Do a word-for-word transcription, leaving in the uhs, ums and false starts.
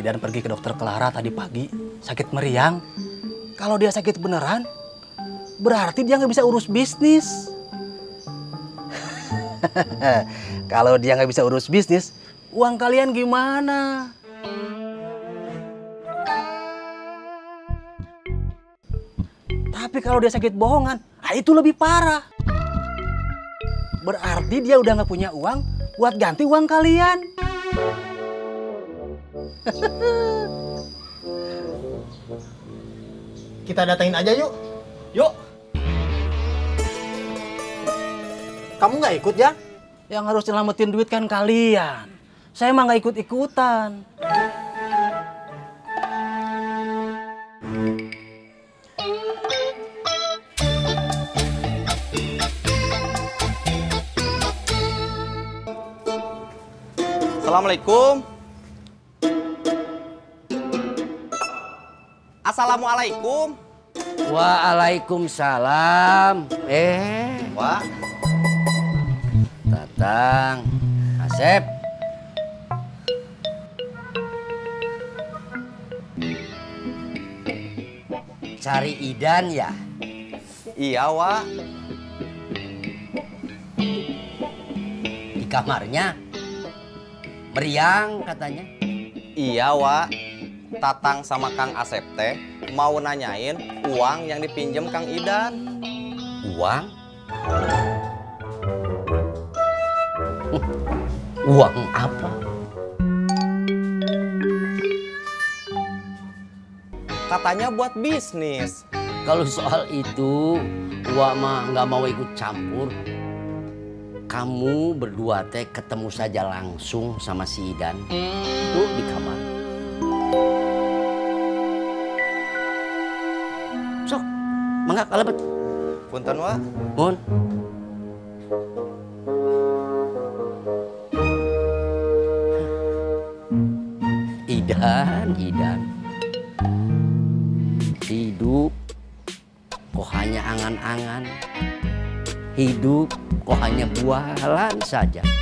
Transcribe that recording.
Idan pergi ke dokter Clara tadi pagi, sakit meriang. Kalau dia sakit beneran, berarti dia nggak bisa urus bisnis. Kalau dia nggak bisa urus bisnis, uang kalian gimana? Tapi kalau dia sakit bohongan, ah itu lebih parah. Berarti dia udah nggak punya uang buat ganti uang kalian. Kita datangin aja yuk. Yuk. Kamu nggak ikut ya? Yang harus nyelamatin duit kan kalian. Saya mah nggak ikut-ikutan. Assalamualaikum. Assalamualaikum. Waalaikumsalam. Eh, Wah. Tatang, Asep. Cari Idan ya? Iya, Wak. Di kamarnya meriang katanya. Iya, Wak. Tatang sama Kang Asep teh mau nanyain uang yang dipinjam Kang Idan. Uang? Uang apa? Katanya buat bisnis. Kalau soal itu, Wak mah nggak mau ikut campur. Kamu berdua teh ketemu saja langsung sama si Idan. Itu di kamar. Sok, mangga kalebet. Punten, Wak. Pun. Idan, Idan. Hidup kok hanya angan-angan. Hidup kok hanya bualan saja.